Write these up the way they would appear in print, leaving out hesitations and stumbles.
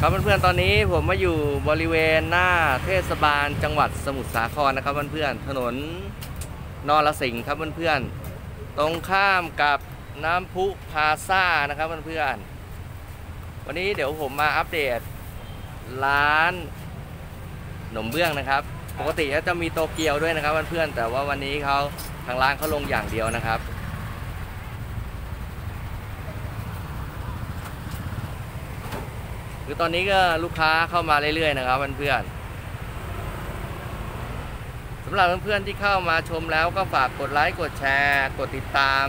ครับเพื่อนๆตอนนี้ผมมาอยู่บริเวณหน้าเทศบาลจังหวัดสมุทรสาครนะครับเพื่อนๆถนนนรสิงห์ครับเพื่อนๆตรงข้ามกับน้ำพุพลาซ่านะครับเพื่อนๆวันนี้เดี๋ยวผมมาอัปเดตร้านขนมเบื้องนะครับปกติจะมีโตเกียวด้วยนะครับเพื่อนๆแต่ว่าวันนี้เขาทางร้านเขาลงอย่างเดียวนะครับคือตอนนี้ก็ลูกค้าเข้ามาเรื่อยๆนะครับเพื่อนๆสำหรับเพื่อนๆที่เข้ามาชมแล้วก็ฝากกดไลค์กดแชร์กดติดตาม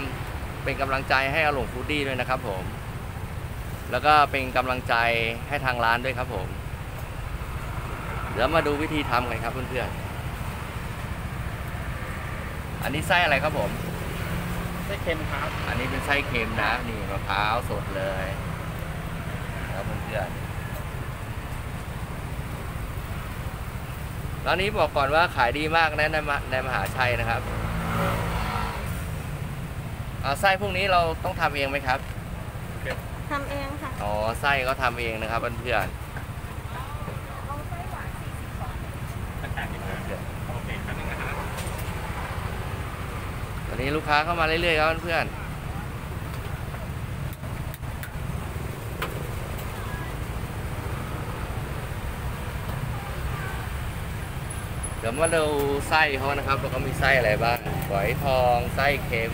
เป็นกำลังใจให้อลงฟู้ดดี้ด้วยนะครับผมแล้วก็เป็นกำลังใจให้ทางร้านด้วยครับผมเดี๋ยวมาดูวิธีทำกันครับเพื่อนๆอันนี้ไส้อะไรครับผมไส้เค็มครับอันนี้เป็นไส้เค็มนะนี่มะพร้าวสดเลยครับเพื่อนๆร้านนี้บอกก่อนว่าขายดีมากนะในมหาชัยนะครับไส้พวกนี้เราต้องทำเองไหมครับทำเองค่ะอ๋อไส้ก็ทำเองนะครับเพื่อนๆเอาไส้หวาน40 บาทโอเคครับนึงนะฮะตอนนี้ลูกค้าเข้ามาเรื่อยๆครับเพื่อนๆเดี๋ยวมาดูไส้เขานะครับแล้วก็มีไส้อะไรบ้างฝอยทองไส้เค็ม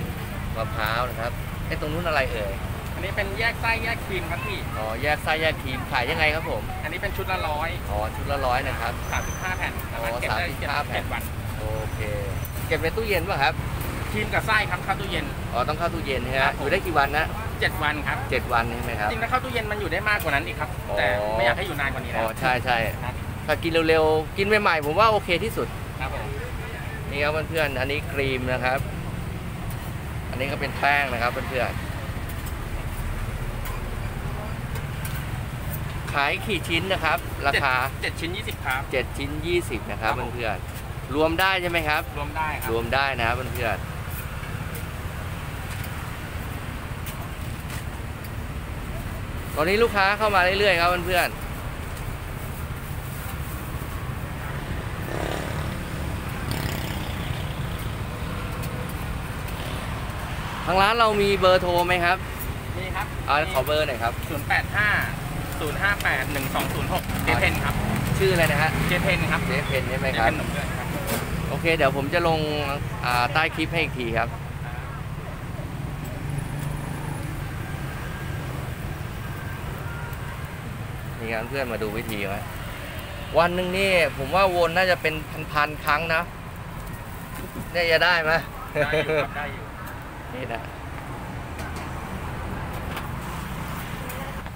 มะพร้าวนะครับไอ้ตรงนู้นอะไรเอ่ยอันนี้เป็นแยกไส้แยกครีมครับพี่อ๋อแยกไส้แยกครีมขายยังไงครับผมอันนี้เป็นชุดละ100อ๋อชุดละ100นะครับ35แผ่นอ๋อ35แผ่นวันโอเคเก็บในตู้เย็นป่ะครับครีมกับไส้ครับเข้าตู้เย็นอ๋อต้องเข้าตู้เย็นใช่ไหมอยู่ได้กี่วันนะ7 วันครับ7 วันใช่ไหมครับจริงแล้วเข้าตู้เย็นมันอยู่ได้มากกว่านั้นอีกครับแต่ไม่อยากให้อยู่นานกว่านี้นะอ๋อใช่ใช่ถ้ากินเร็วๆกินใหม่ๆผมว่าโอเคที่สุดครับผมนี่ครับเพื่อนๆอันนี้ครีมนะครับอันนี้ก็เป็นแป้งนะครับเพื่อนๆขายกี่ชิ้นนะครับราคา7 ชิ้น 20ครับ7 ชิ้น 20นะครับเพื่อนๆรวมได้ใช่ไหมครับรวมได้ครับรวมได้นะครับเพื่อนๆตอนนี้ลูกค้าเข้ามาเรื่อยๆครับเพื่อนๆทางร้านเรามีเบอร์โทรไหมครับมีครับขอเบอร์หน่อยครับ085-058-1206เจเพนครับชื่ออะไรนะฮะเจเพนครับเจเพนใช่ไหมครับโอเคเดี๋ยวผมจะลงใต้คลิปให้อีกทีครับมีการเพื่อนมาดูวิธีไหมวันหนึ่งนี่ผมว่าวนน่าจะเป็นพันๆครั้งนะเนี่ยจะได้ไหมได้อยู่นี่นะ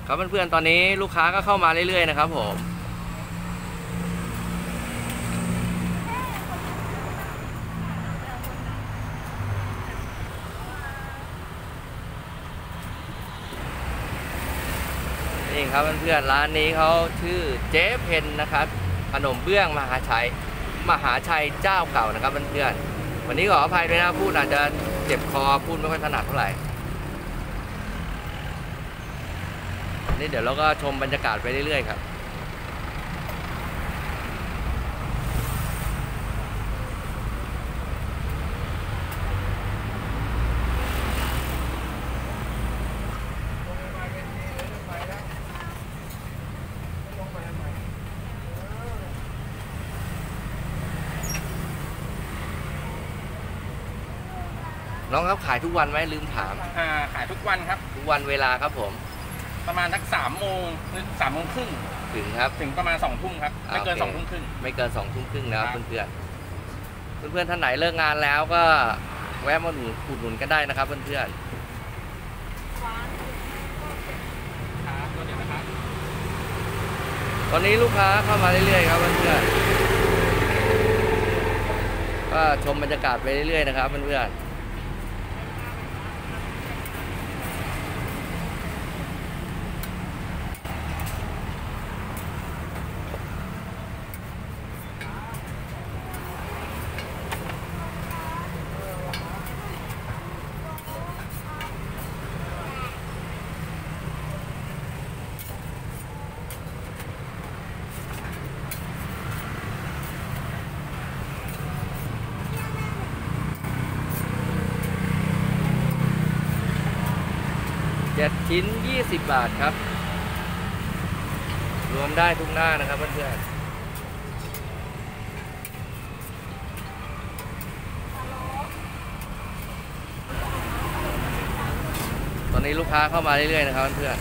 ครับเพื่อนๆตอนนี้ลูกค้าก็เข้ามาเรื่อยๆนะครับผมนี่ครับเพื่อนๆร้านนี้เขาชื่อเจ๊เพนนะครับขนมเบื้องมหาชัยเจ้าเก่านะครับเพื่อนๆวันนี้ขออภัยด้วยนะพูดอาจจะเจ็บคอพูดไม่ค่อยถนัดเท่าไหร่นี่เดี๋ยวเราก็ชมบรรยากาศไปเรื่อยๆครับน้องครับขายทุกวันไหมลืมถามขายทุกวันครับทุกวันเวลาครับผมประมาณสัก3 โมง 3 โมงครึ่งถึงครับถึงประมาณ2 ทุ่มครับไม่เกิน2 ทุ่มครึ่งไม่เกิน2 ทุ่มครึ่งนะเพื่อนๆท่านไหนเลิกงานแล้วก็แวะมาอุดหนุนกันได้นะครับเพื่อนตอนนี้ลูกค้าเข้ามาเรื่อยๆครับเพื่อนก็ชมบรรยากาศไปเรื่อยๆนะครับเพื่อน 7 ชิ้น20 บาทครับรวมได้ทุกหน้านะครับเพื่อนๆตอนนี้ลูกค้าเข้ามาเรื่อยๆนะครับเพื่อน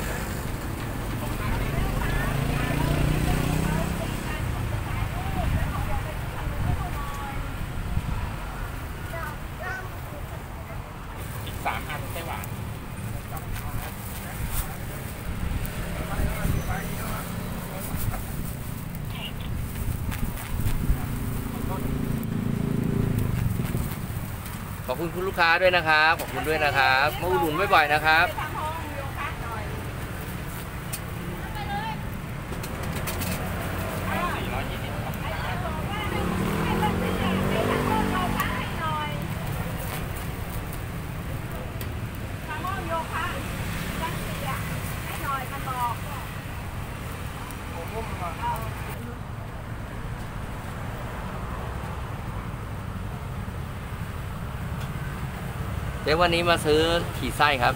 อีก3อันไส้หวานขอบคุณคุณลูกค้าด้วยนะครับขอบคุณด้วยนะครับมาอุดหนุนบ่อยๆนะครับเดี๋ยววันนี้มาซื้อขี่ไส้ครับ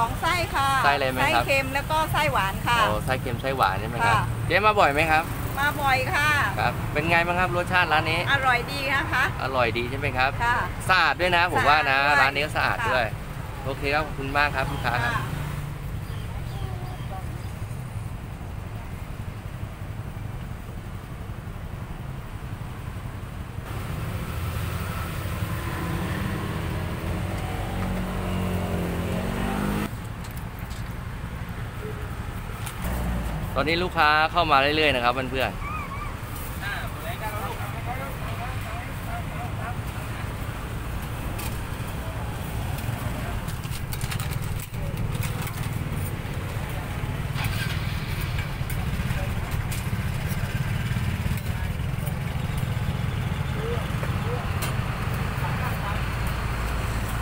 2ไส้ค่ะไส้อะไรไหมครับไส้เค็มแล้วก็ไส้หวานค่ะโอ้ไส้เค็มไส้หวานใช่ไหมครับเจ๊มาบ่อยไหมครับมาบ่อยค่ะครับเป็นไงบ้างครับรสชาติร้านนี้อร่อยดีนะคะอร่อยดีใช่ไหมครับค่ะสะอาดด้วยนะผมว่านะร้านนี้สะอาดด้วยโอเคครับขอบคุณมากครับลูกค้าครับตอนนี้ลูกค้าเข้ามาเรื่อยๆนะครับเพื่อนลู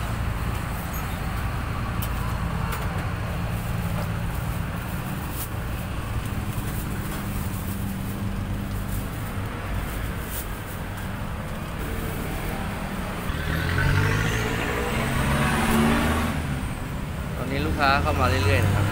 กค้าเข้ามาเรื่อยๆนะครับ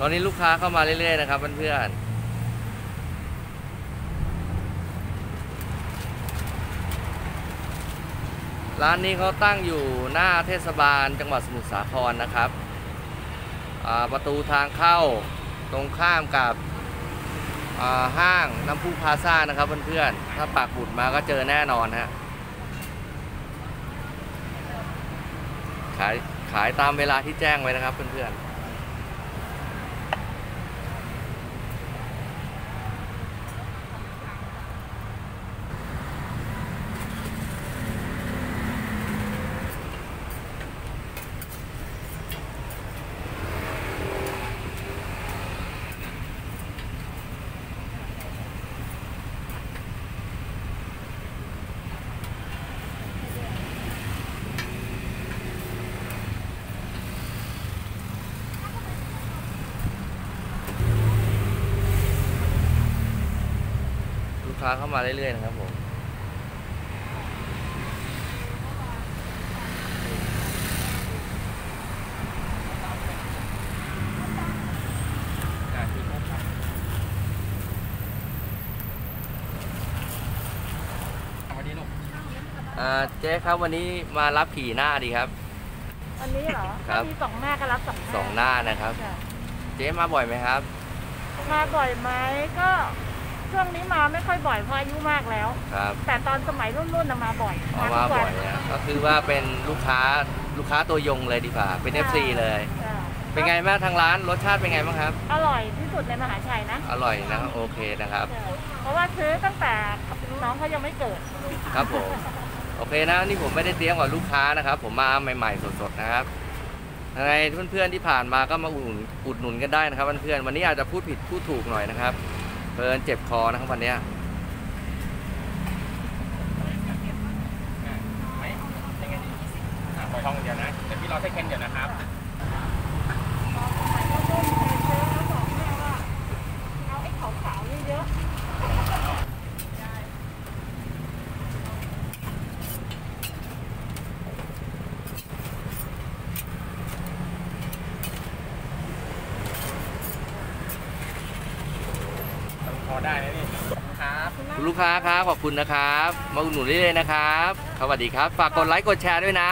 ตอนนี้ลูกค้าเข้ามาเรื่อยๆนะครับเพื่อนๆร้านนี้เขาตั้งอยู่หน้าเทศบาลจังหวัดสมุทรสาครนะครับประตูทางเข้าตรงข้ามกับห้างน้ำพุพลาซ่านะครับเพื่อนๆถ้าปักหมุดมาก็เจอแน่นอนฮะขายตามเวลาที่แจ้งไว้นะครับเพื่อนๆลูกค้าเข้ามาเรื่อยๆนะครับผมเจ๊ครับวันนี้มารับขี่หน้าดีครับวันนี้เหรอครับมี2หน้าก็รับ2หน้านะครับเจ๊มาบ่อยไหมครับมาบ่อยไหมก็ช่วงนี้มาไม่ค่อยบ่อยเพราะอายุมากแล้วครับแต่ตอนสมัยรุ่นๆมาบ่อยมาบ่อยนะก็คือว่าเป็นลูกค้าตัวยงเลยดีกว่าเป็น FC เลยเป็นไงบ้างทางร้านรสชาติเป็นไงบ้างครับอร่อยที่สุดในมหาชัยนะอร่อยนะโอเคนะครับเพราะว่าซื้อตั้งแต่น้องเขายังไม่เกิดครับผมโอเคนะนี่ผมไม่ได้เตรียมกับลูกค้านะครับผมมาใหม่ๆสดๆนะครับยังไงเพื่อนๆที่ผ่านมาก็มาอุดหนุนกันได้นะครับเพื่อนๆวันนี้อาจจะพูดผิดพูดถูกหน่อยนะครับเพิ่นเจ็บคอนะครับวันนี้ รอเช็คเคนเดี๋ยวนะครับเอาไอ้ขาวๆนี่เยอะพอได้ไหมนี่ครับคุณลูกค้าครับขอบคุณนะครับมาอุดหนุนได้เลยนะครับสวัสดีครับฝากกดไลค์กดแชร์ด้วยนะ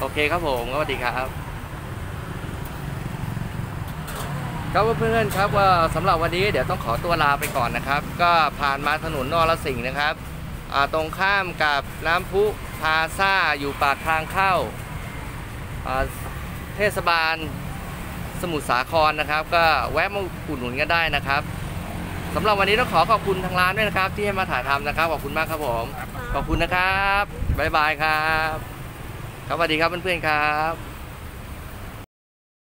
โอเคครับผมสวัสดีครับครับเพื่อนๆครับว่าสำหรับวันนี้เดี๋ยวต้องขอตัวลาไปก่อนนะครับก็ผ่านมาถนนนรสิงห์นะครับตรงข้ามกับน้ำพุพลาซ่าอยู่ปากทางเข้าเทศบาลสมุทรสาครนะครับก็แวะมาอุดหนุนกันได้นะครับสำหรับวันนี้ต้องขอขอบคุณทางร้านด้วยนะครับที่ให้มาถ่ายทำนะครับขอบคุณมากครับผมขอบคุณนะครับบ๊ายบายครับสวัสดีครับเพื่อนๆครับ